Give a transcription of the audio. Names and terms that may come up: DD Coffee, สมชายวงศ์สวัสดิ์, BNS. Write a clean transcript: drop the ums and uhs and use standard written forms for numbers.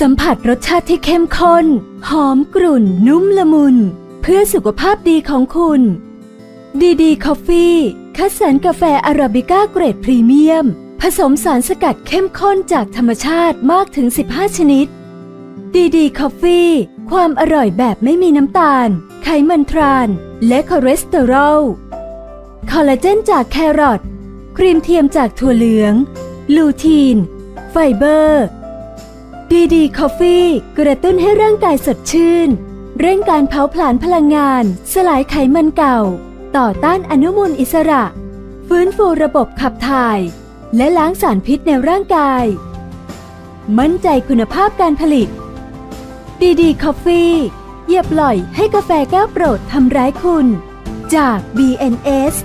สัมผัสรสชาติที่เข้มข้นหอมกรุ่นนุ่มละมุนเพื่อสุขภาพดีของคุณDD Coffee คัดสรรกาแฟอาราบิก้าเกรดพรีเมียมผสมสารสกัดเข้มข้นจากธรรมชาติมากถึง15ชนิดDD Coffee ความอร่อยแบบไม่มีน้ำตาลไขมันทรานและคอเลสเตอรอลคอลลาเจนจากแครอทครีมเทียมจากถั่วเหลืองลูทีนไฟเบอร์DD Coffee กระตุ้นให้ร่างกายสดชื่นเร่งการเผาผลาญพลังงานสลายไขมันเก่าต่อต้านอนุมูลอิสระฟื้นฟูระบบขับถ่ายและล้างสารพิษในร่างกายมั่นใจคุณภาพการผลิตDD Coffee อย่าปล่อยให้กาแฟแก้วโปรดทำร้ายคุณจาก BNS